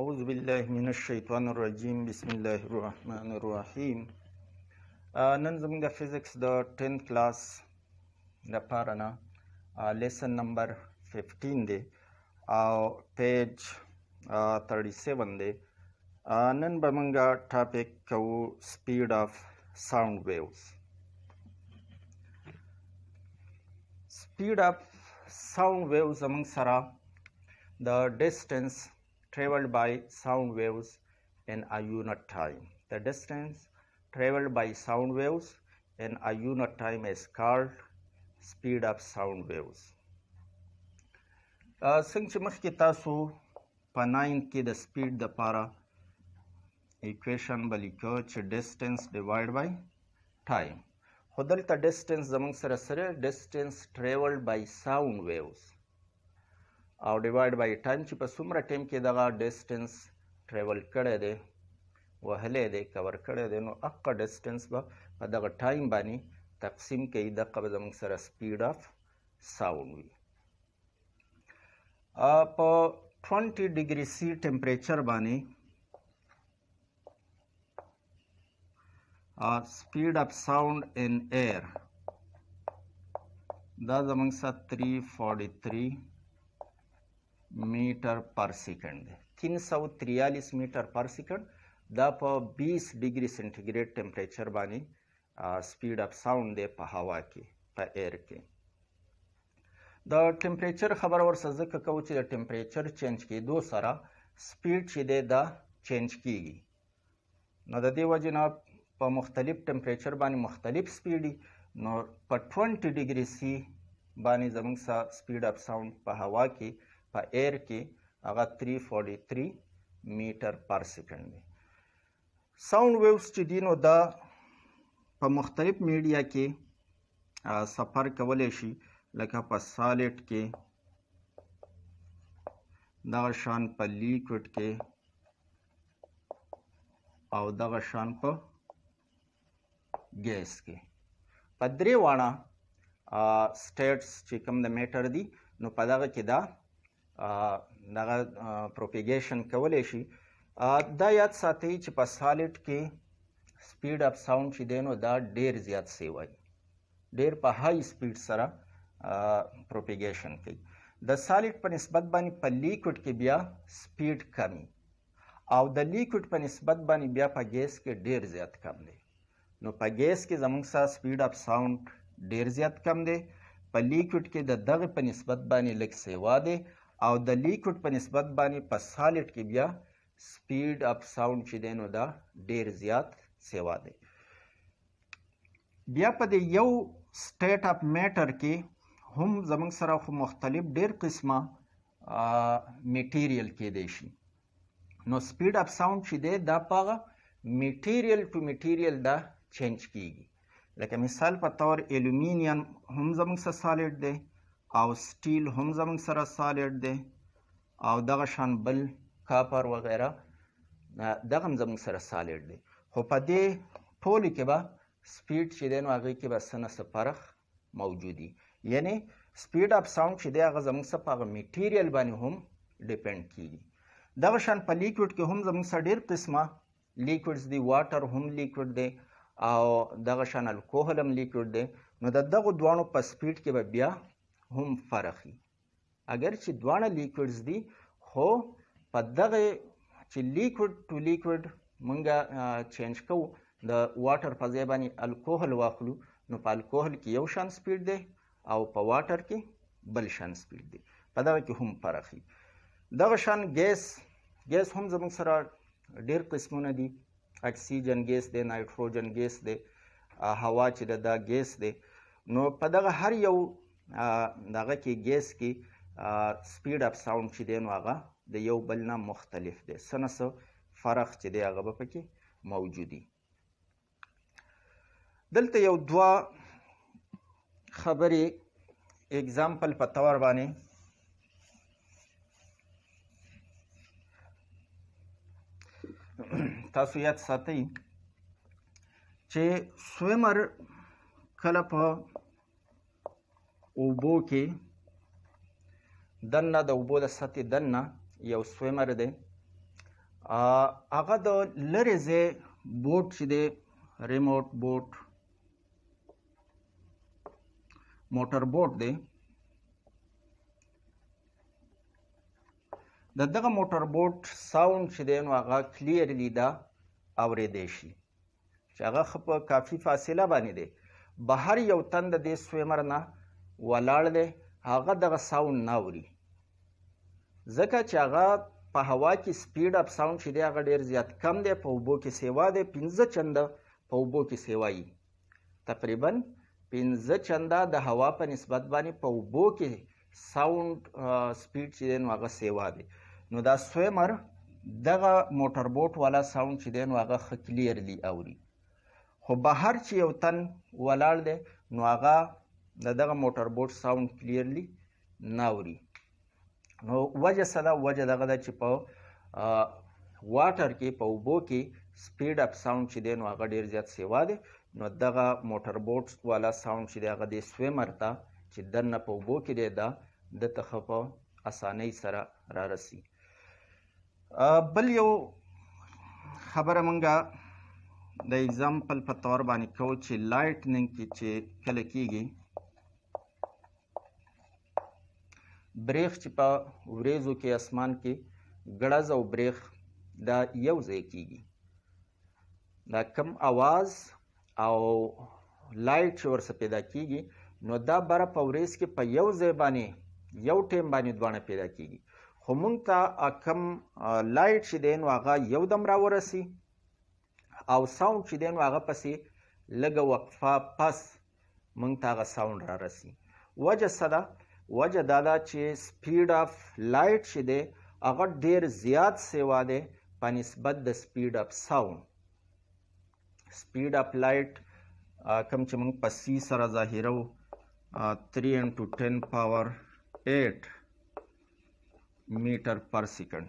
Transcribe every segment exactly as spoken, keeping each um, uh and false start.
औज़ु बिल्लाहि मिनश्शैतानिर्रजीम बिस्मिल्लाहिर्रहमानिर्रहीम नंजमिंग फिज़िक्स द टेंथ क्लास रपाराना लेसन नंबर फिफ्टीन दे पेज थर्टी सेवन दे नन बमंगा टॉपिक कवो speed of sound waves speed of sound waves among sara the distance traveled by sound waves in a unit time. The distance traveled by sound waves in a unit time is called speed of sound waves. Since mufki tasu panine ki the speed the para equation balikoch distance divided by time. Hodalta distance among sara sare distance traveled by sound waves और divide by time ची पसुमरा time के दगा distance travel करे दे वहले दे cover करे they know अक्का distance बा पदगा time बानी तकसीम के इधर कब जमंग सरा स्पीड ऑफ साउंड हुई आप ट्वेंटी डिग्री सी टेम्परेचर बानी आ speed of sound in air दा जमंग सा three forty three metre per second तीन सौ तिरयालीस मीटर पर सेकंड दा प बीस डिग्री सेंटीग्रेड टेम्परेचर बानी स्पीड ऑफ साउंड दे प हवा के प एयर के द टेम्परेचर खबर और सजक कवच द टेम्परेचर चेंज की दो सारा स्पीड ची दे दा चेंज की न द देव जनाब प मुख्तलिफ टेम्परेचर बानी मुख्तलिफ स्पीड न प ट्वेंटी डिग्री सी बानी जमंग सा स्पीड ऑफ साउंड प हवा की प एयर के आगा three forty three metre per second में साउंड वेव्स ची दिनों दा प मुख्तलिफ मीडिया के सफ़र कवलेशी लगा प सालिड के दगाशान प लिक्विड के और दगाशान प गैस के पदरे वाणा स्टेट्स चिकम द मैटर दी नो पदागा के दा दगा प्रोपिगेशन कवले शी दा याद साथ ही चिपा सालिड के स्पीड ऑफ साउंड ची देनो दा डेर ज्यादा सेवाई डेर पर हाई स्पीड सरा प्रोपिगेशन की द सालिड पर निस्बत बानी पर लिक्विड के बिया स्पीड कमी और द लिक्विड पर निस्बत बानी बिया पर गैस के डेर ज्यादा कम दे नो पर गैस के जमंग सा स्पीड ऑफ साउंड डेर ज्यादा कम दे पर लिक्विड के द दग पर निस्बत बानी लग सेवा दे और द लिक्विड पर नस्बत बानी पर सालिड की बिया स्पीड ऑफ साउंड ची देनो दा डेर ज्यादा सेवा दे बिया पदे यू स्टेट ऑफ मैटर के हम जमंग सरा खु मुख्तलिफ डेर किस्मा मटेरियल के देशी नो स्पीड ऑफ साउंड ची दे दा पागा मटेरियल टू मटेरियल दा चेंज कीगी लेकिन मिसाल पर तौर एल्यूमिनियम हम जमंग सा सालिड दे और स्टील हम जमंग सरा सालिड दे और दगाशान बल कापर वगैरह दगम जमंग सरा सालिड दे हो पदे ठोल के बा स्पीड ची देनो आगे के बा सना सफरख मौजूदी यानी स्पीड ऑफ साउंड ची दे आगे जमंग सा पाग मटेरियल बानी हम डिपेंड की दगाशान पर लिक्विड के हम जमंग सा डेर किस्मा लिक्विड्स दी वाटर हम लिक्विड दे और दगाशान अल्कोहल हम लिक्विड दे न दगो दुआनो पर स्पीड के बा बिया हम फरखी अगर ची द्वाना लिक्विड्स दी हो पदगे ची लिक्विड टू लिक्विड मंगा चेंज को द वाटर पजेबानी अल्कोहल वाखलू नो पा अल्कोहल की योशान स्पीड दे और पा वाटर की बलशान स्पीड दे पदगे की हम फरखी दगशान गैस गैस हम जमंग सरा डेर किस्मों ने दी ऑक्सीजन गैस दे नाइट्रोजन गैस दे हवा ची दा गैस दे नो पदगे हर यू दागा की गैस की स्पीड ऑफ साउंड ची देनो आगा दे यो बलना मुख्तलिफ दे सनस फरक ची दे आगा बपकी मौजूदी दलते यो दुआ खबरी एग्जाम्पल पतवर बाने तासुयात साथी चे स्विमर कलप उबो के दन्ना द उबो द सती दन्ना या swimmer they هغه د لرې ځای بوټ چې دی ریموټ بوټ موټر بوټ دی د دغه موټر بوټ ساوند چې دی نو هغه کلیرلی دا اورېدی شي چې هغه ښه په کافي فاصله باندې دی. بهر یو تن د دې سویمر نه ولاړ دی هغه دغه ساوند نه اوري ځکه چې هغه په هوا کې سپیډ اپ ساوند چې دی هغه ډېر زیات کم دی، په اوبو کې سیوا دی پنځه چنده په اوبو کې سیوایي تقریبا پنځه چنده د هوا په نسبت باندې په اوبو کې ساوند سپیډ چې دی نو هغه سیوا دی. نو دا سویمر دغه موټر بوټ والا ساوند چې دی نو هغه ښه کلیرلی اوري. خو بهر چې یو تن ولاړ دی نو هغه د دغه موټر بوټ ساوند کلیرلی نه اوري. نو وجه څه ده؟ وجه دغه ده چې په واټر کې په اوبو کې سپیډ اپ ساوند چې دی نو هغه ډېر زیات سیوا دی. نو دغه موټر بوټ والا ساوند چې دی هغه د سویمر ته چې دننه په اوبو کې دی دا د ته په اسانۍ سره را رسي. بل یو خبره مونږه د ایگزامپل په طور باندې کوو چې لایټنینګ کې چې کله کېږي بریخ چې په وریځو کې اسمان کې ګړز او بریخ دا یو ځای کېږي دا کم اواز او لایټ چې ورسه پیدا کېږي نو دا بره په وریځ کې په یو ځای باندې یو ټیم باندې دواړه پیدا کېږي. خو موږ ته کم لایټ چې دی نو هغه یو دم راورسي او ساوند چې دی نو هغه پسې لږه وقفه پس موږ ته هغه ساوند رارسي. وجه څه ده؟ وجه دا ده چې سپیډ اف لایټ چې دی هغه ډېر زیات سیوا دی په نسبت د سپیډ اف ساوند. سپیډ اف لایټ کم چې موږ په سی سره ظاهرو تھری انټو ټین پاور ایټ میټر پر سیکنډ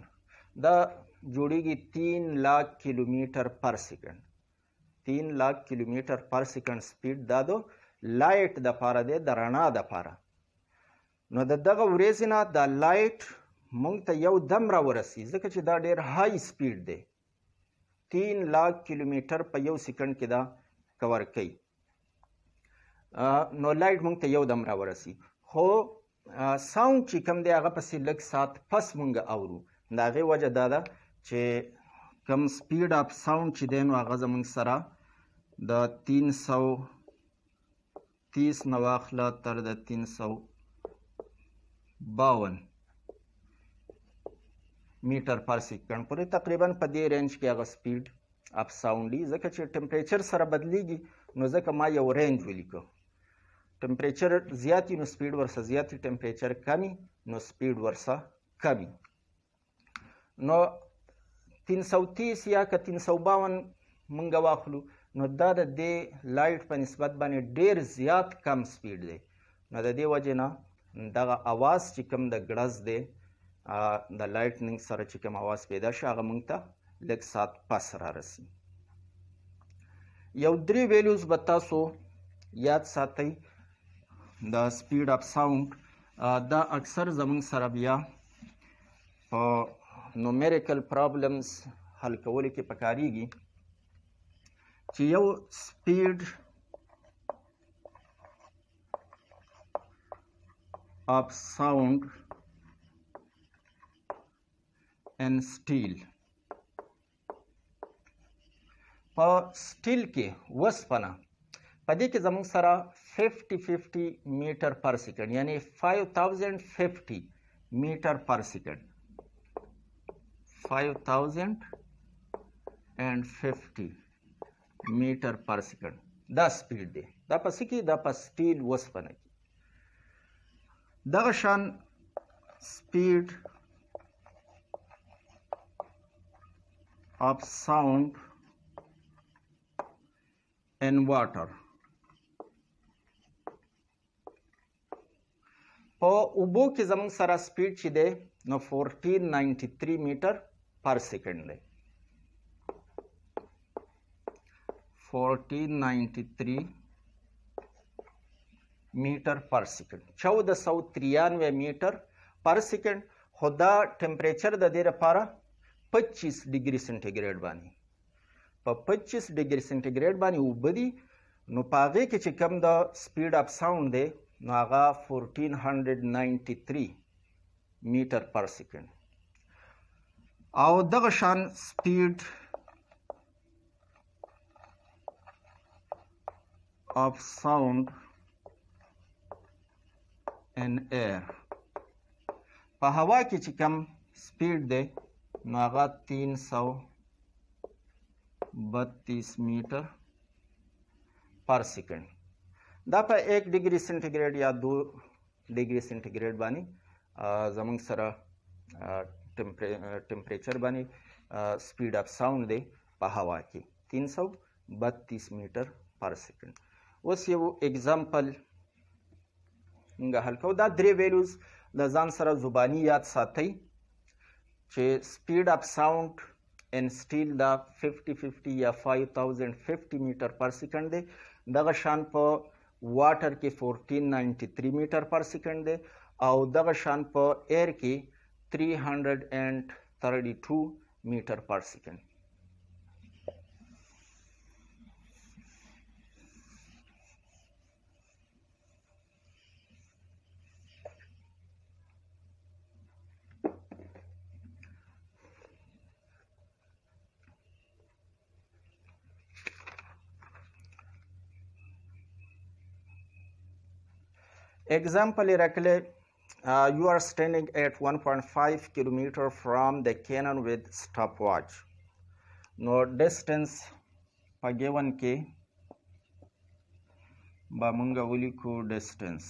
دا جوړیږي تین لاکھ کیلومیټر پر سیکنډ. تین لاکھ کیلومیټر پر سیکنډ سپیډ دا دو لایټ د پاره دی د رڼا د پاره. نو د دغه ورځې نه دا لایټ مونږ ته یو دم را ورسي ځکه چې دا ډېر های سپیډ دی. تین لاکھ کیلومیټر په یو سیکنډ کې دا کور کوي نو لایټ مونږ ته یو دم را ورسي. خو ساوند چې کوم دی هغه پسې لږ سات پس مونږ اورو. د هغې وجه دا ده چې کم سپیډ اپ ساوند چې دی نو هغه زمونږ سره د تین سو تیس نه واخله تر د تین سو باون میټر پر سیکنډ پورې تقریبا په دې رینج کې هغه سپیډ اپ ساوند دی. ځکه چې ټمپریچر سره بدلیږي نو ځکه ما یو رینج ولیکو. ټمپریچر زیات نو سپیډ ورسه زیات، ټمپریچر کمی نو سپیډ ورسه کمی. نو تین سو تیس یا که تین سو باون مونږ واخلو نو دا د دې لایټ په نسبت باندې ډېر زیات کم سپیډ دی. نو د دې وجې نه دغه اواز چې کوم د ګړز دی د لایټننګ سره چې کوم اواز پیدا شي هغه موږ ته لږ سات پس را رسي. یو درې ویلیوز به تاسو یاد ساتئ د سپیډ اپ ساوند. دا اکثر زموږ سره بیا په نومیریکل پرابلمس حل کولو کې پکارېږي چې یو سپیډ of sound and steel په steel کې وسپنه په دې کې زموږ سره پنځه زره پنځه میټر پر سیکنډ یعنی پنځه زره پنځه میټر پر سیکنډ پنځه زره پنځه میټر پر سیکنډ دا سپیډ دی. دا په څه کې؟ دا په سټیل وسپنه. دغه شان سپیډ اپ ساوند ان واټر په اوبو کې زموږ سره سپیډ چې دی نو چودہ سو تراسی میټر پر سیکنډ دی. چودہ سو تراسی metre per second चौदह सौ तिरानवे मीटर पर सेकंड. खुदा टेम्परेचर दे रहा पच्चीस डिग्री सेंटीग्रेड बानी। पर पच्चीस डिग्री सेंटीग्रेड बानी उबदी नो पागे के चिकम द स्पीड ऑफ साउंड दे नो आगा चौदह सौ तिरानवे मीटर पर सेकंड। आओ दगशान speed of sound in air पर हवा के चिकम स्पीड दे नागा तीन सौ बत्तीस मीटर पर सेकेंड। दापा एक डिग्री सेंटीग्रेड या दो डिग्री सेंटीग्रेड बानी जमंग सरा टेम्परे टेम्परेचर बानी स्पीड ऑफ साउंड दे हवा की तीन सौ बत्तीस मीटर पर सेकेंड। उस ये वो एग्जाम्पल हल्का दा द्रे वैल्यूज द जान सरा जुबानी याद साथ ही speed of sound and steel द फिफ्टी फिफ्टी या five thousand fifty metre per second दे दगशान पर वाटर की fourteen ninety three metre per second दे और दगशान पर एयर की three hundred and thirty two metre per second. Example directly, uh, you are standing at one point five kilometers from the cannon with stopwatch. No distance per given k. Bamunga uliku distance.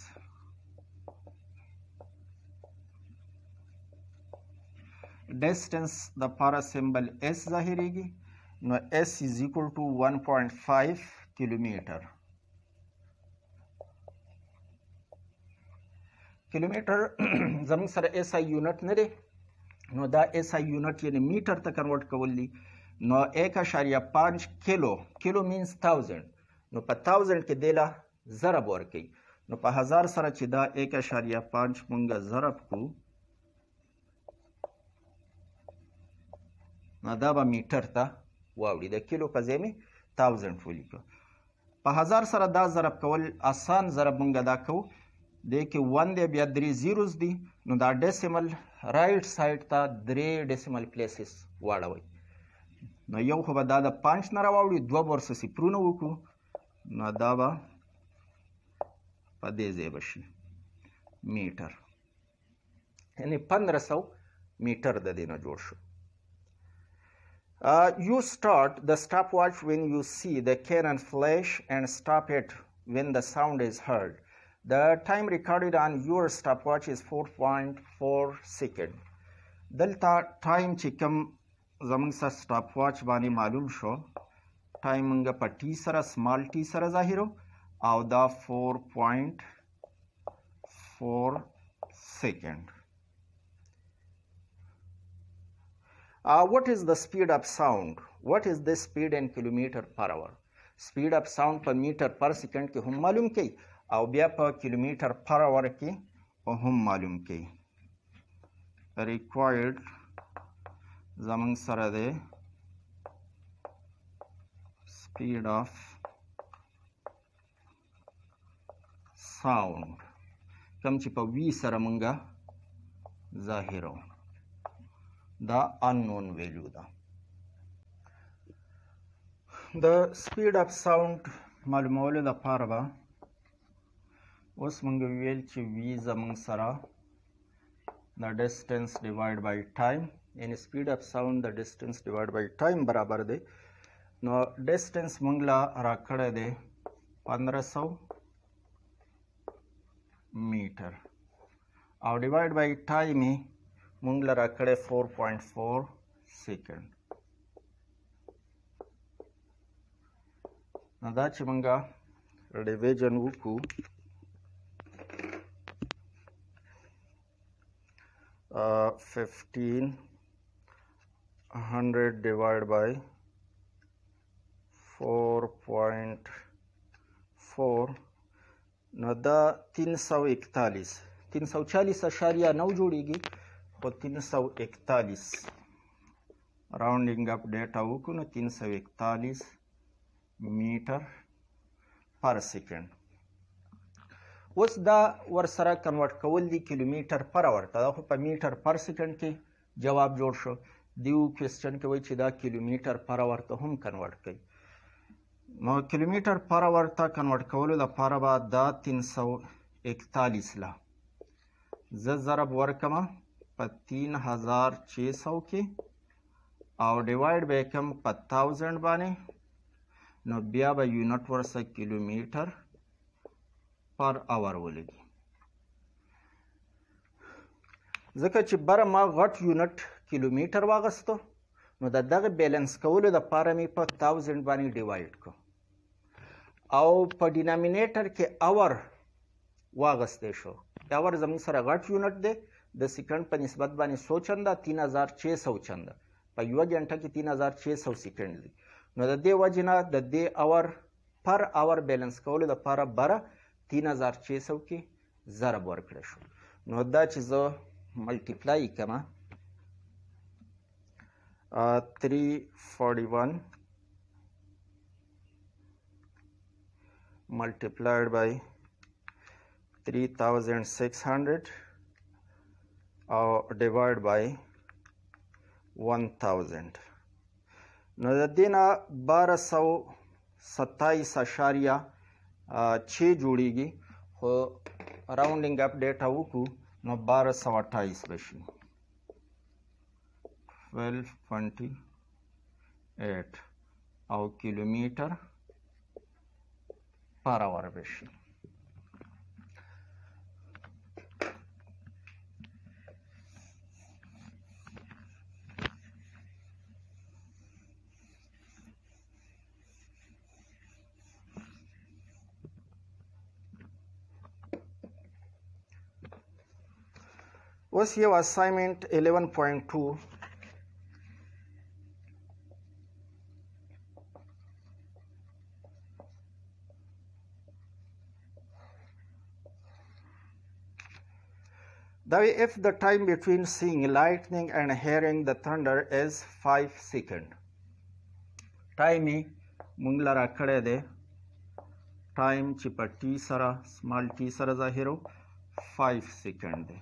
Distance the para symbol s zahirigi. No s is equal to one point five kilometers. Kilometre जमीन सर S I unit न रे नो दा S I unit यानी metre तक convert कवली नो एक अशारिया पाँच किलो किलो मीन्स थाउजेंड नो पर थाउजेंड के देला जरब और कई नो पर हज़ार सर चिदा एक अशारिया पाँच मुंगा जरब को ना दाबा मीटर ता वावड़ी द किलो पजे में थाउजेंड फूली को पर हज़ार सर दा जरब कवल आसान जरब मुंगा दा को देखिए वन दे बिया द्री जीरोस दी नो दा डेसिमल राइट साइड ता द्रे डेसिमल प्लेसेस वाड़ा वही नो यो खुबा दादा पांच नरा वावड़ी दो वर्ष सी प्रूनो वुकु ना दावा पदेजे बशी मीटर यानी पंद्रह सौ मीटर द देना जोड़ शो। You start the stop watch when you see the cannon flash and stop it when the sound is heard. The time recorded on your stopwatch is four point four seconds. Delta time chikam zaman sa stopwatch bani malum sho. Time unga pa t sara small t sara zahiro. Aw da four point four seconds. Uh, what is the speed of sound? What is this speed in kilometer per hour? Speed of sound per meter per second ke hum malum ke. और ब्या पर kilometre per our की और हम मालूम की required जमंग सरा दे स्पीड ऑफ साउंड कम चिपा वी सरा मंगा जाहिरों द अननोन वैल्यू दा द स्पीड ऑफ साउंड मालूम होले द पारवा उस मंगवेल ची वी जमंग सरा द डिस्टेंस डिवाइड बाय टाइम यानी स्पीड ऑफ साउंड द डिस्टेंस डिवाइड बाय टाइम बराबर दे नो डिस्टेंस मंगला राखड़े दे पंद्रह सौ मीटर और डिवाइड बाय टाइम ही मंगला राखड़े फोर पॉइंट फोर सेकेंड नदा ची मंगा डिवीजन वुकू fifteen hundred divide by four point four नदा तीन सौ इकतालीस तीन सौ चालीस अशारिया नौ जोड़ेगी और तीन सौ इकतालीस राउंडिंग अप डेटा होकर तीन सौ इकतालीस मीटर पर सेकेंड। उस दा वर सरा कन्वर्ट कवल दी किलोमीटर पर आवर ता په मीटर पर सेकेंड के जवाब जोड़ शो दिव क्वेश्चन के वही दा किलोमीटर पर आवर तो हम कन्वर्ट कई नौ किलोमीटर पर आवर ता कन्वर्ट कवल दा पर बा दा तीन सौ इकतालीस ला जरब वर्कमा प तीन हज़ार छः सौ के और डिवाइड बाय कम प थाउजेंड बाने नो बिया बा यूनिट वर्ष किलोमीटर पर आवर ولګي ځکه چې بره ما غټ یونټ کیلومتر واغستو نو د دغه بیلانس کولو د پاره مې په تاوزند باندې ډیوایډ کو او په ډینامینیټر کې اور واغستې شو دا اور زموږ سره غټ یونټ دی د سیکنډ په نسبت باندې سو چنده تین هزار شش سو چنده په یو غنټه کې تین هزار شش سو سیکنډ دی نو د دې وجنه د دې اور پر اور بیلانس کولو د پاره بره तीन हज़ार छः सौ की ज़रब वर्कड़े शो नौ दा चीज़ो मल्टीप्लाई कमा three forty one multiplied by three thousand six hundred और डिवाइड बाय वन थाउजेंड नौ दिन बारह सौ सत्ताईस अशारिया छः जोड़ेगी और राउंडिंग अप डेटा को नौ बारह सौ अट्ठाईस बची ट्वेल्व ट्वेंटी एट और किलोमीटर पर आवर बची उस ये असाइनमेंट इलेवन पॉइंट टू दावे if the time between seeing lightning and hearing the thunder is five second time ही मुंगला राखड़े दे टाइम चिपा टी सरा स्मॉल टी सरा जाहिरो फाइव सेकेंड दे।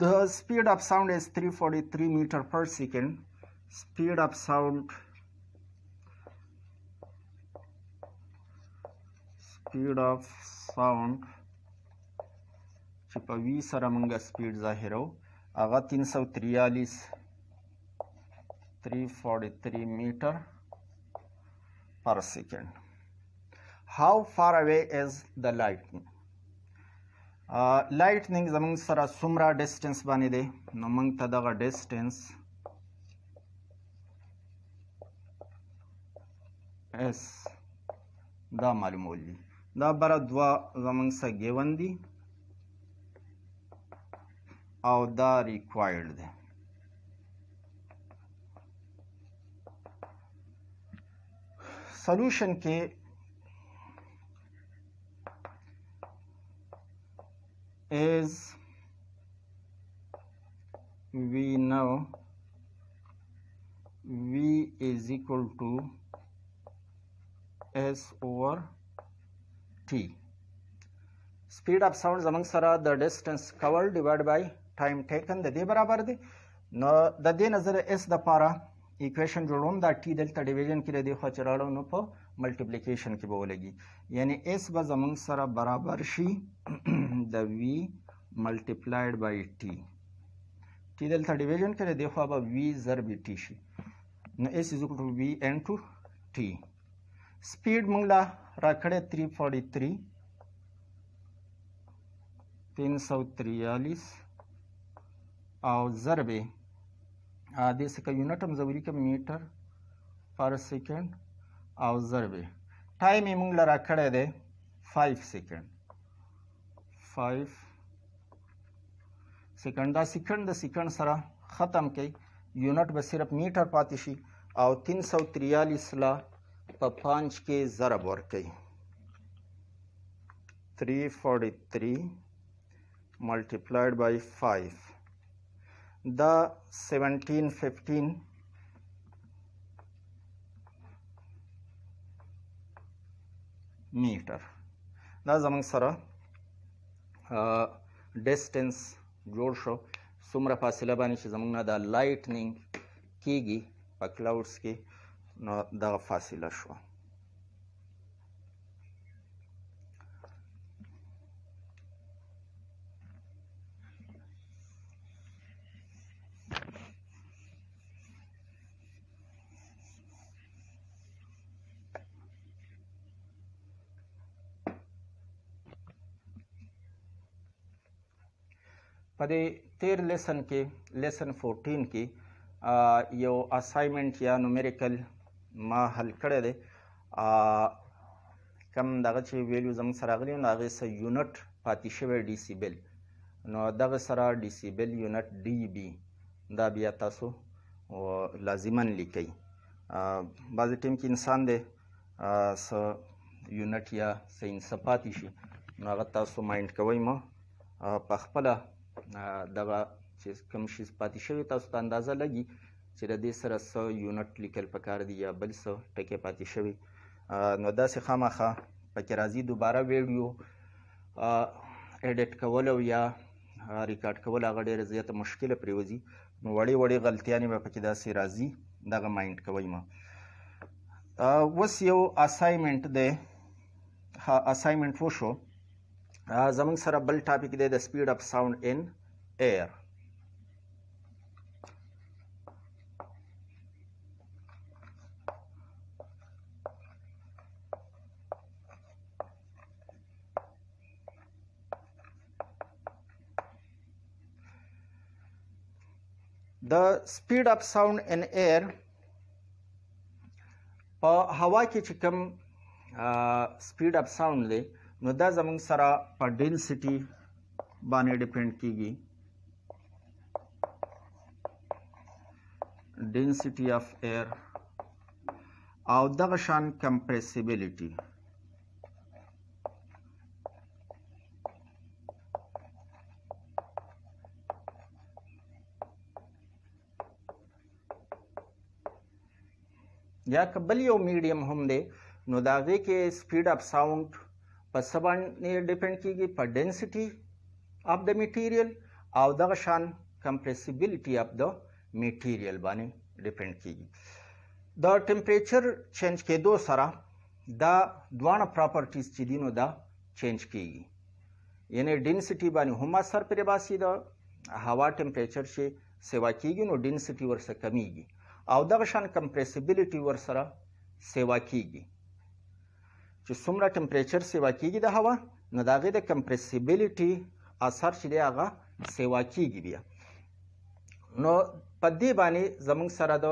The speed of sound is three hundred forty-three meter per second. Speed of sound, speed of sound, चिपा वी सरमंगा स्पीड जाहिरो, आगा तीन सौ तैंतालीस, three hundred forty-three meter per second. How far away is the lightning? Lightning जमंग सरा सुमरा डिस्टेंस बानी दे नमंग तदागा डिस्टेंस एस दा मालूम होली दा बरा द्वा जमंग सा गेवन दी और दा रिक्वायर्ड दे सॉल्यूशन के As we know, V is equal to S over T. Speed of sound among sara the distance covered divided by time taken. The day बराबर दे ना the day नजर S द पारा equation जोड़ों दा T delta division के लिए देखो चरालो नो पो multiplication की बोलेगी यानी S बस among sara बराबर शी द v multiplied by t t delta division करे देखो अब वी जरब टी शी न S is equal to v into t speed मंगला रखड़े थ्री फोर्टी थ्री तीन सौ तिरयालीस और जरबे आधे से का यूनिट हम जरूरी का मीटर पर सेकेंड और जरबे टाइम ही मंगला रखड़े दे फाइव सेकेंड फाइव सेकंड दा सेकंड दा सेकंड सरा ख़त्म कई यूनिट बस सिर्फ मीटर पातिशी और तीन सौ तिरयालीस ला पाँच के ज़रब और कई three forty three multiplied by five the seventeen fifteen meter. That's among sara uh, distance Jorsho Sumra Pasila Banish is among the lightning Kigi Paklowski no the Fasila Show. पदे तेर लेसन के लेसन चौदह की यो assignment या numerical मा हल करे दे कम दगा ची वैल्यू जम सरागली ना आगे से यूनिट पातिशेवे डेसिबल नो दगा सरा डेसिबल यूनिट डीबी दा बिया तासो लाजिमन लिखई बाज़ टीम की इंसान दे स यूनिट या से इन सपातिशी ना आगे तासो माइंड कवई मा पखपला दवा चीज कम चीज पातिशवी तासु अंदाज़ा लगी چې د دې سره سو یونټ لیکل پکار دی یا بل سو ټکی پاتیشوي نو داسې خامخه پکې راځي دوباره ویډیو ایډیټ کول او یا ریکارډ کول هغه ډېر زیات مشکله پریوزي نو وړې وړې غلطیانې به پکې داسې راځي دغه مایند کوي ما اوس یو اسایمنت دی ها اسایمنت وشو زمون سره بل ټاپک دی د سپیډ اپ ساوند ان ایر the speed of sound in air په هوا کې چې کوم speed of sound دی نو دا زمونږ سره په ډینسټي باندې ډیپینډ کیږي ډینسټي اف ایر او دغه شان کمپریسیبیلیټي یا که بل یو میډیم هم دی نو د هغې کې سپیډ اف ساوند په څه باندې ډیپینډ کیږي په ډینسټي اف د میټیریل او دغه شان کمپریسیبیلیټي اف د میټیریل باندې ډیپینډ کیږي د ټمپریچر چینج کېدو سره دا دواړه پراپرټیز چې دي نو دا چینج کیږي یعنی ډینسټي باندې هم اثر پرې باسي د هوا ټمپریچر چې سیوا کیږي نو ډینسټي ورسره کمیږي او دغه شان کمپریسیبیلیټي ورسره سیوا کیږي چې څومره ټمپریچر سیوا کیږي د هوا نو د هغې د کمپریسیبیلیټي اثر چې دی هغه سیوا کیږي بیا نو په دې باندې زموږ سره د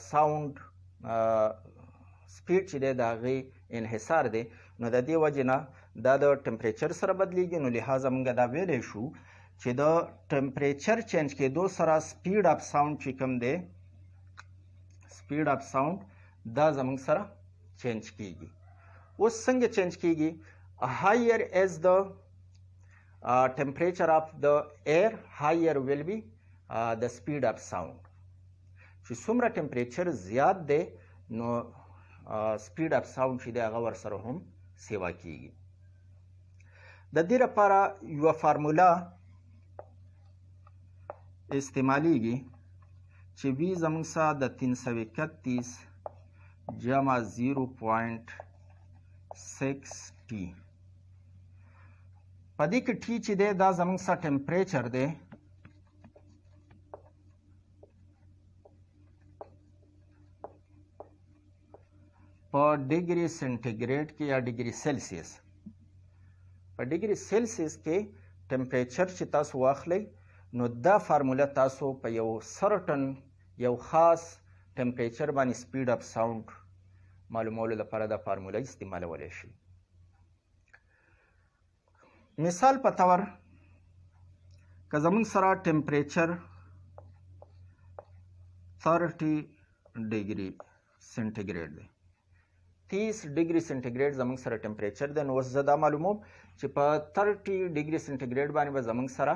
ساوند سپیډ چې دی د هغې انحصار دی نو د دې وجې نه دا د ټمپریچر سره بدلیږي نو لحاظه موږ دا ویلی شو چې د ټمپریچر چینج کېدو سره سپیډ اف ساوند چې کوم دی سپیډ اف ساوند دا زموږ سره چینج کیږي उस संग चेंज कीगी higher as the temperature of the air higher will be the speed of sound چې څومره temperature زیات دی نو speed of sound چې د هغه ورسره هم سیوا کیږي د دې لپاره یوه فارمولا استعمالیږي چې وی زموږ سره د تین سوه اکتیس جمع زیرو پوائنٹ six T पदी की टी ची दे दा जमंग सा टेम्परेचर दे पर डिग्री सेंटीग्रेड के या डिग्री सेल्सियस पर डिग्री सेल्सियस के टेम्परेचर ची तासो वाखले नो दा फार्मूला तासो पे यो सर्टन यो खास टेम्परेचर बानी स्पीड ऑफ साउंड معلومولو لپاره دا فارموله استعمالولی شي مثال په تور که زموږ سره ټمپریچر तीस ډیګري سینټیګریډ دی तीस ډیګري سینټیګریډ زموږ سره ټمپریچر دی نو اوس زه دا معلوموم چې په तीस ډیګري سینټیګریډ باندې به زموږ سره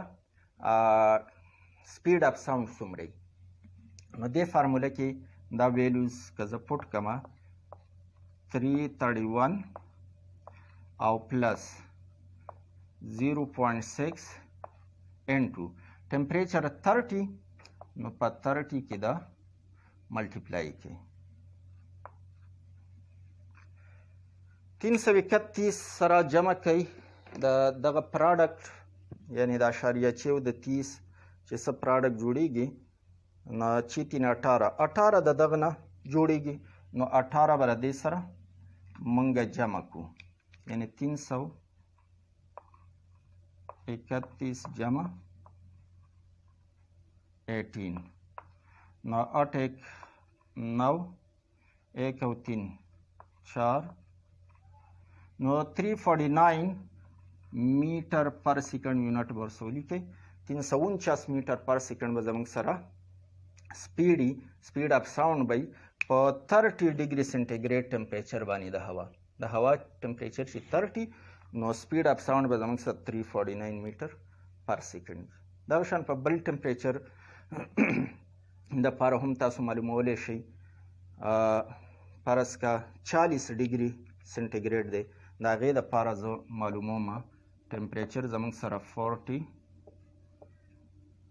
स्पीड ऑफ साउंड सुम रही नो दे फार्मूला की द वैल्यूज कजपुट कमा थ्री थर्टी वन और plus zero point six into temperature thirty नो पर थर्टी की द मल्टीप्लाई की तीन सौ इकतीस सरा जमा कई दगा प्रोडक्ट यानी द अशारिया छः द तीस जैसा प्रोडक्ट जुड़ेगी न छी तीन अठारह अठारह द दग न जुड़ेगी न अठारह बरा दे सरा मंगा जमा को यानी तीन सौ इकतीस जमा एटीन नौ आठ एक नौ एक और तीन चार नौ three forty nine metre per second unit बरसोली के तीन सौ उनचास मीटर पर सेकंड बजमंग सरा स्पीडी स्पीड ऑफ साउंड बाई पर थर्टी डिग्री सेंटीग्रेड टेम्परेचर बानी द हवा द हवा टेम्परेचर से थर्टी नो स्पीड ऑफ साउंड बजमंग सर three forty nine metre per second दर्शन पर बल टेम्परेचर द पार हम तासु मालूम होले शे पारस का चालीस डिग्री सेंटीग्रेड दे दागे द पारा जो मालूमों में टेम्परेचर जमंग सरा फोर्टी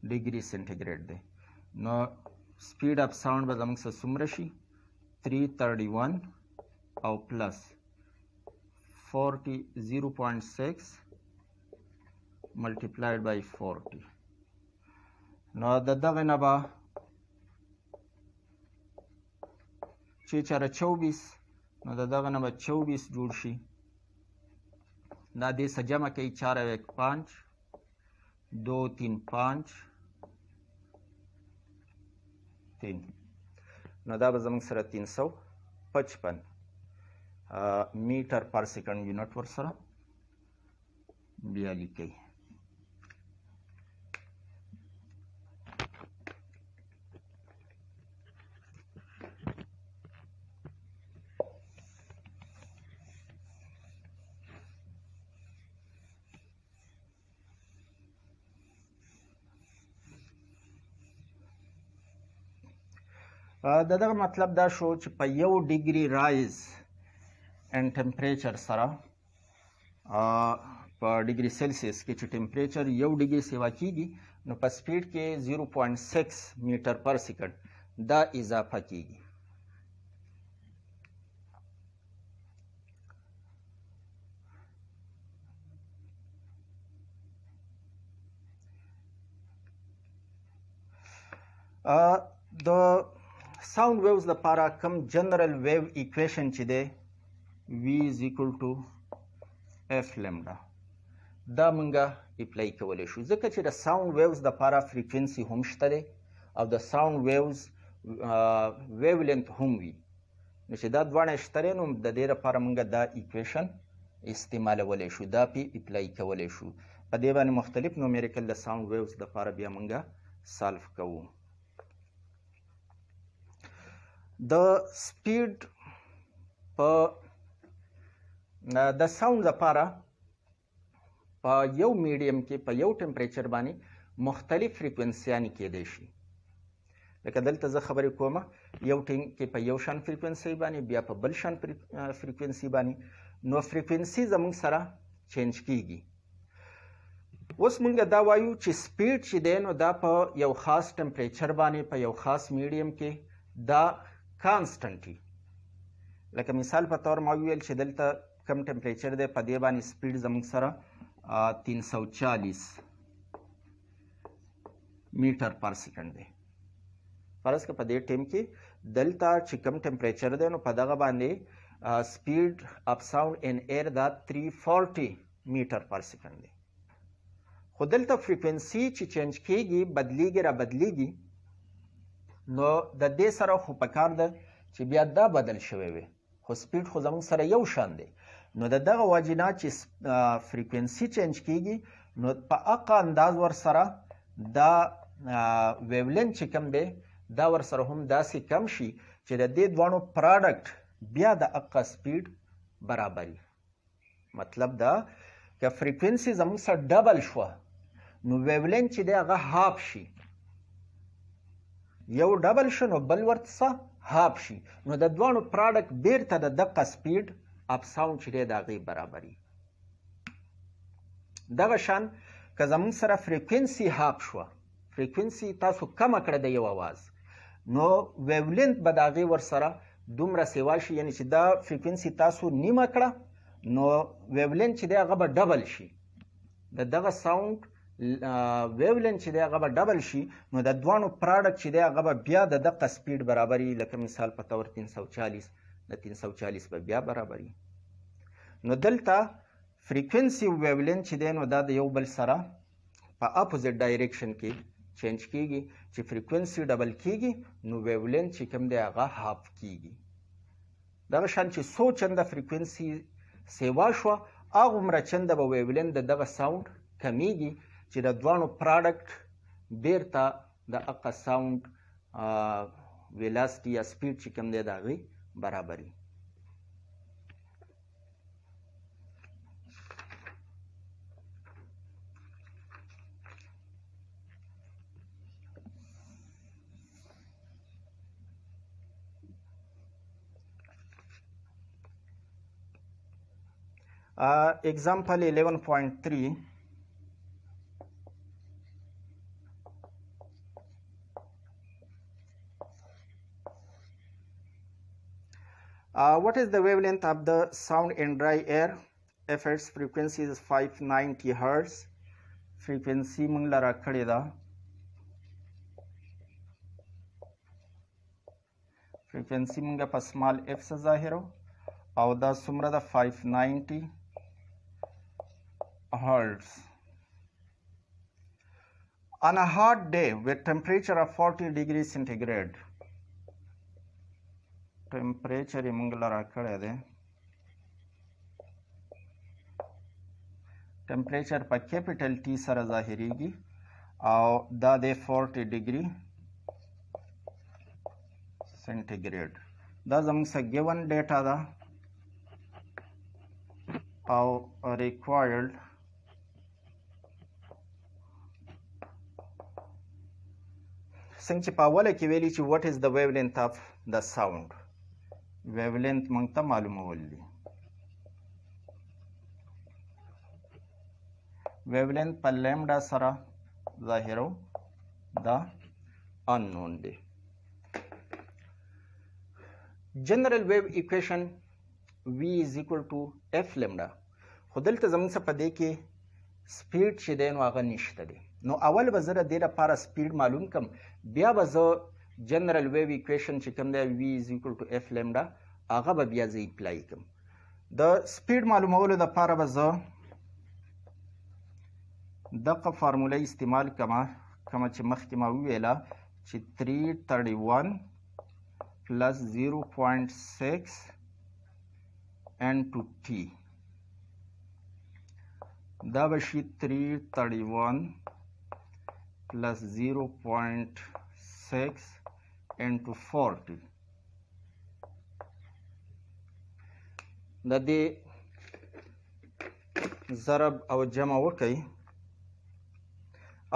डिग्री सेंटीग्रेड दे न स्पीड ऑफ साउंड ब जमंग सर सुमरशी थ्री थर्टी वन और plus forty zero point six multiplied by forty न दागे न बा छः चार चौबीस न दगा नंबर चौबीस जुड़शी दादे सजामा कई चार एक पाँच दो तीन पाँच तीन नदाब जमंग सरा तीन सौ पचपन मीटर पर सेकंड यूनिट पर सरा बयाली कई दादा मतलब दा शो च पयो डिग्री राइज एंड टेम्परेचर सरा पर डिग्री सेल्सियस के च टेम्परेचर यो डिग्री सेवा कीगी न पर स्पीड के zero point six metre per second दा इजाफा कीगी द साउंड वेव्स द पारा कम जनरल वेव इक्वेशन ची दे v is equal to f lambda दा मंगा अप्लाई कवले शू जक ची द साउंड वेव्स द पारा फ्रीक्वेंसी हमशता दे और द साउंड वेव्स वेवलेंथ हम वी नचे दा द्वाने शतरे नुम द देर पारा मंगा दा इक्वेशन इस्तेमाल वले शू दा पी अप्लाई कवले शू पदेवान मुख्तलिफ न्यूमेरिकल द साउंड वेव्स द पारा बिया मंगा सॉल्व कवू The speed per uh, the sound the para per yo medium के per yo temperature बानी मुख्तलिफ फ्रीक्वेंसियाँ निके देशी लेकिन दलता ज़ खबरी कोमा यो टिंग के पर यो शान फ्रीक्वेंसी बानी बिया पर बल शान फ्रीक्वेंसी बानी नो फ्रीक्वेंसी जमुंग सरा चेंज कीगी उस मुंगा दा वायु ची स्पीड ची देनो दा पर यो खास टेम्परेचर बानी पर यो खास मीडियम के दा कांस्टेंट लक मिसाल पर तौर मावियल छदलता कम टेम्परेचर दे पदेबानी स्पीड जमंग सरा तीन सौ चालीस मीटर पर सेकंड दे फरस के पदे टेम की दलता ची कम टेम्परेचर दे नो पदागा बांधे speed of sound in air दा three forty metre per second दे खुद दलता फ्रीक्वेंसी ची चेंज कीगी बदलीगी रा बदलीगी नो द दे सरा खो पकार the چې بیا دا بدل شوی وي خو سپیډ خو زموږ سره یو شان دی نو د دغه واجینا چې فریکوینسي چینج کیږي نو په اقا انداز ور سره دا ویولن چې کم دی دا ور سره هم داسې کم شي چې د دې دوانو پروډکټ بیا د اقا سپیډ برابري مطلب دا که فریکوینسي زموږ سره ډبل شوه نو ویولن چې دی هغه هاف شي یو ډبل شنو بل ورته څه هاب شي، نو د دوانو پراډکټ بیرته د دقه سپیډ اپ ساوند چې دی د هغې برابري. دغه شان که زموږ سره فریکوینسي هاب شوه، فریکوینسي تاسو کمه کړه د یو اواز، نو ویولنت به د هغې ورسره دومره سوا شي، یعنې چې دا فریکوینسي تاسو نیمه کړه نو ویولنت چې دی هغه به ډبل شي، د دغه ساوند ویولن چې دی هغه به ډبل شي، نو د دوانو پراډکټ چې دی هغه به بیا د دقه سپیډ برابرې، لکه مثال په طور تین سو چالیس د تین سو چالیس به بیا برابرې. نو دلته فریکوینسي ویولن چې دی نو دا د یو بل سره په اپوزیټ ډایرکشن کې چینج کیږي، چې فریکوینسي ډبل کیږي نو ویولن چې کوم دی هغه هاف کیږي. دغه شان چې څو چنده فریکوینسي سیوا شوه هغومره چنده به ویولن د دغه ساوند کمیږي، چې د دوانو پراډکټ بیرته د اقا ساوند ویلاسټي یا سپیډ چې کوم دی د هغې برابري. اگزامپل الیون پوائنٹ تھری. Uh, what is the wavelength of the sound in dry air? F its frequency is five ninety hertz. Frequency mungla rakhde da. Frequency mungla pa small f sa zahiro. Aw da sumra da five ninety hertz. On a hot day with temperature of forty degrees centigrade. Temperature मंगला राखड़े दे temperature पर capital T सर जाहिरीगी और दा दे forty degree centigrade. दा जमसा given data दा और रिक्वायर्ड संग पावल की वेली ची what is the wavelength of the sound. Wavelength मंगता मालूम होली. वेवलेंथ पर लैम्डा सरा जाहिर हो द अननोन दे. General wave equation v is equal to f lambda. खुदल तजम से पदे के स्पीड चे देन वागा निश्चित दे. नो अवल बजरा देरा पारा स्पीड मालूम कम बिया buzzer general wave equation چې کوم دی v is equal to f lambda هغه به بیا زه اپلای کوم. د سپیډ معلومولو دپاره به زه دغه فارموله استعمال کمه کومه چې مخکې ما وویله چې تین سو ایکتالیس پلس زیرو پوائنٹ سکس into t دا به شي تین سو ایکتالیس پلس زیرو پوائنٹ سکس into forty. د دې ضرب او جمع وکړئ.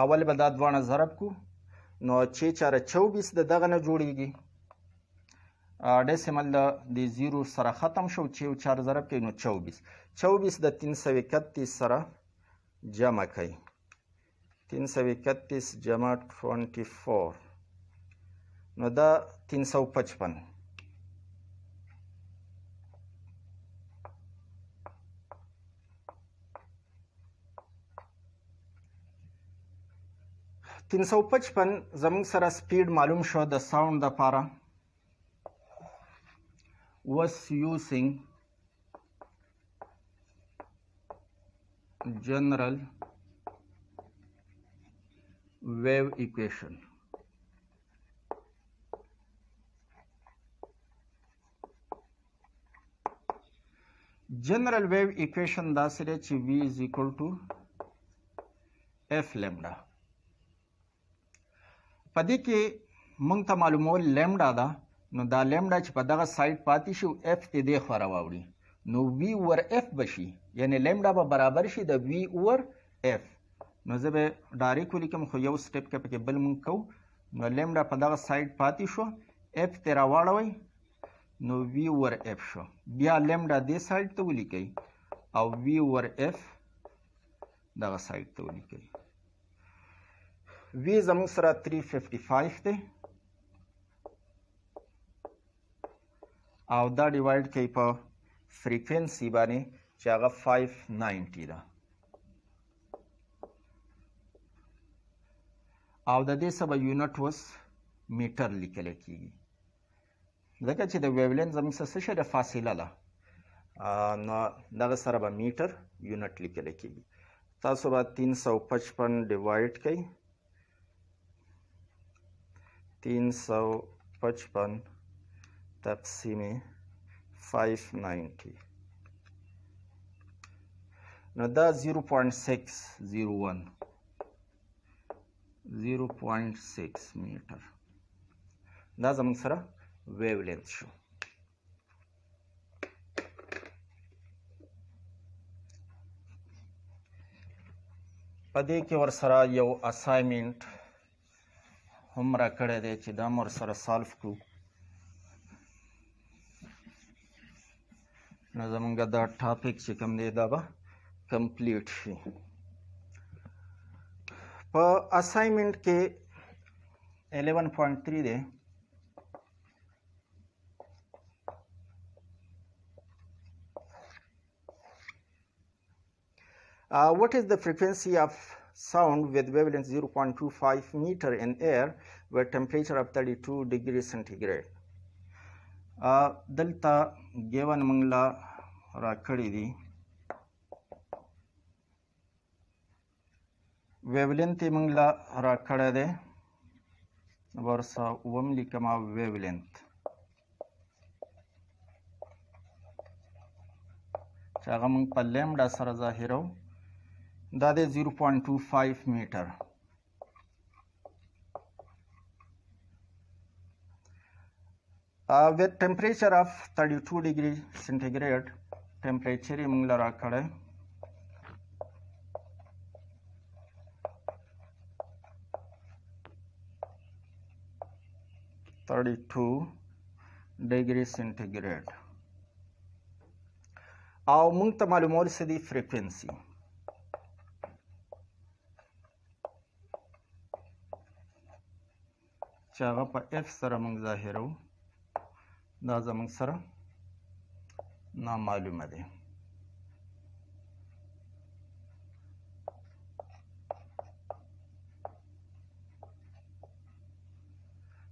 اول به دا دواړه ضرب کو نو چې چاره چوبیس د دغه نه جوړیږي. ډیسیمل د دې زیرو سره ختم شو، چې چار ضرب کوي نو چوبیس. چوبیس د تین سوه اکتیس سره جمع کوي. تین سوه اکتیس جمع ټوینټي فور نو دا تین سو پچپن. تین سو پچپن زموږ سره سپیډ معلوم شو د ساوند دپاره. was using general wave equation. General wave equation दा सिरे ची v is equal to f lambda. पदी के मंग ता मालूम हो lambda दा, नो दा lambda ची पदा का साइड पाती शु f ते देख वारा वावड़ी, नो v over f बशी, यानी lambda बा बराबर शी दा v over f. नो जब डायरेक्ट वाली कम खो याव स्टेप के पके बल मंग cow نو لیمډا په دغه سایډ پاتې شو، اف ته راواړوئ نو وی ور اف شو. بیا لیمډا دې سایډ ته ولیکئ او وی ور اف دغه سایډ ته ولیکئ. وی زموږ سره درې سوه پنځه پنځوس دی او دا ډیوایډ کوي په فریکوینسي باندې چې هغه پنځه سوه نهه نوي ده. او د دې سبا یونټ اوس میټر لیکل کېږي، ځکه چې د ویولینت زموږ سره څه شی ده، فاصله ده، نو دغه سره به میټر یونټ لیکل کېږي. تاسو به تین سوه پچپن ډیوایډ کوئ، تین سوه پچپن تقسیم پنځه سوه نوي، نو دا زیرو پوینټ سکس زیرو ون زیرو پوینټ سکس میټر. دا زموږ سره ویو لینت شو. په دې کې ور سره یو اسایمنټ هم را کړی دی چې دا ور سره سالف کړو. نو زموږ دا ټاپک چې کوم دی دا به کمپلیټ شي. په اسایمنټ کې یوولس پوینټ ترې دی، what is the frequency of sound with wavelength zero point two five meter in air with temperature of thirty-two degree centigrade. دلته ګیون موږ لا راکړی دی wavelength मंगला राखड़ा दे वर्षा ओम लिखमा वेवलेंथ चागा मंग पल्लेमडा सर जाहिरो दादे zero point two five metre. With temperature of thirty two degree centigrade temperature मंगला राखड़ा thirty-two degree centigrade. आओ मुंग त मालूमोल से दी फ्रीक्वेंसी चागा पा एफ सरा मुंग जाहिर हो दाजा मुंग सरा ना मालूम दे.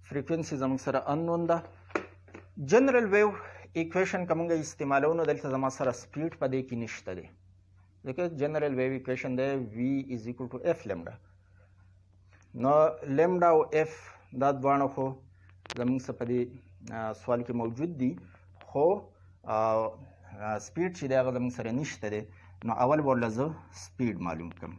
फ्रीक्वेंसी जम सरा अननोन दा जनरल वेव इक्वेशन कमंगे इस्तेमालونو دلته زما سره سپیډ پدې کې نشته دی، ځکه جنرال ویو ایکویشن دی v is equal to f lambda. نو lambda او f دا دوانه خو زموږ سره پدې سوال کې موجود دي، خو سپیډ چې دا زموږ سره نشته دی، نو اول ورل زو سپیډ معلوم کوم.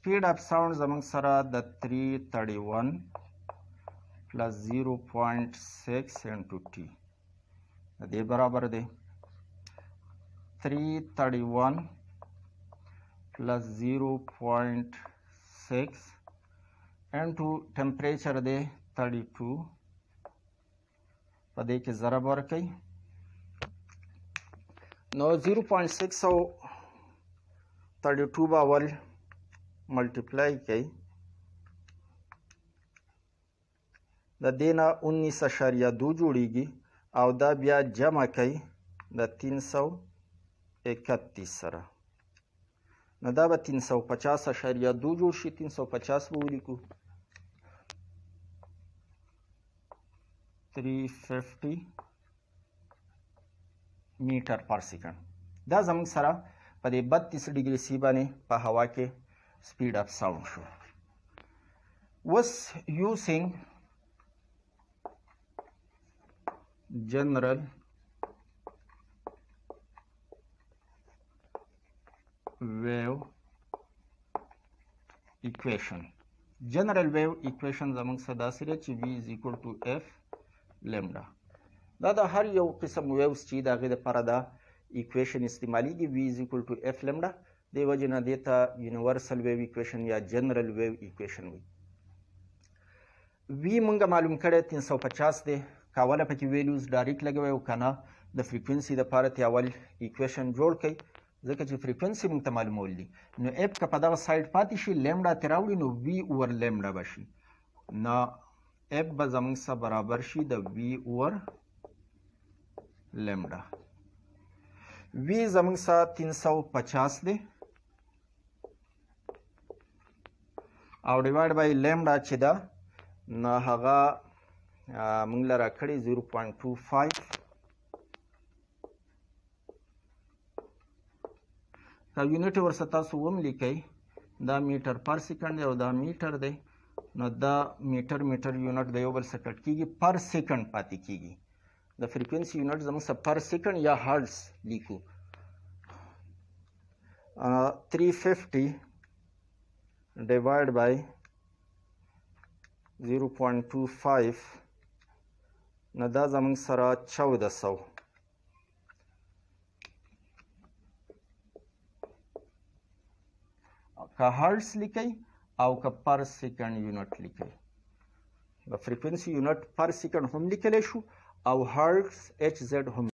Speed of sound जमंग सरा द three thirty one plus zero point six into T दे बराबर दे three thirty one plus zero point six into temperature दे thirty two पदे के जरा बर कई नौ जीरो पॉइंट सिक्स सौ थर्टी टू बावल मल्टीप्लाई कई द देना उन्नीस अशारिया दो जोड़ीगी और दा बिया जमा कई द तीन सौ इकतीस सरा न दा ब तीन सौ पचास अशारिया दो जोड़ी तीन सौ पचास बोली को three fifty metre per second. दा जम सरा पदे बत्तीस डिग्री सीबा ने पा हवा के speed of sound show. Was using general wave equation. General wave equation among sadasire chi v is equal to f lambda. Da da har yo qisam waves chi da ghe da parada equation इस्तेमाली we is equal to F lambda दे वजना देता universal wave equation या general wave equation V V मंगा मालूम करे तीन सौ पचास दे कावाला पकी वैल्यूज डायरेक्ट लगे हुए कना द फ्रीक्वेंसी द पारत या वाल इक्वेशन जोड़ कई ځکه چې فریکوینسي موږ ته معلومول دي نو اف که په دغه سایډ پاتې شي لیمډا ترې راوړي نو وی اوور لیمډا به شي نو اف به زموږ سره برابر شي د وی اوور لیمډا وی زموږ سره تین سوه پچاس دی او ډیوایډ بای لیمډا چې ده نو هغه موږ له راکړي زیرو پوینټ ټو فایو دا یونټ ورسره تاسو وم لیکئ دا میټر پر سیکنډ دی او دا میټر دی نو دا میټر میټر یونټ د یو بل سره کټ کېږي پر سیکنډ پاتې کېږي د فریکوینسي یونټ زموږ سره پر سیکنډ یا هرټز لیکو تھری ففٹی ڈیوائڈ بائی زیرو پوائنٹ ٹو فائف نو دا زموږ سره چودہ سو का हर्ट्स लिखई और का पर सेकंड यूनिट लिखई द फ्रीक्वेंसी यूनिट पर सेकंड हम लिखले शू और हर्ट्स एच जेड हम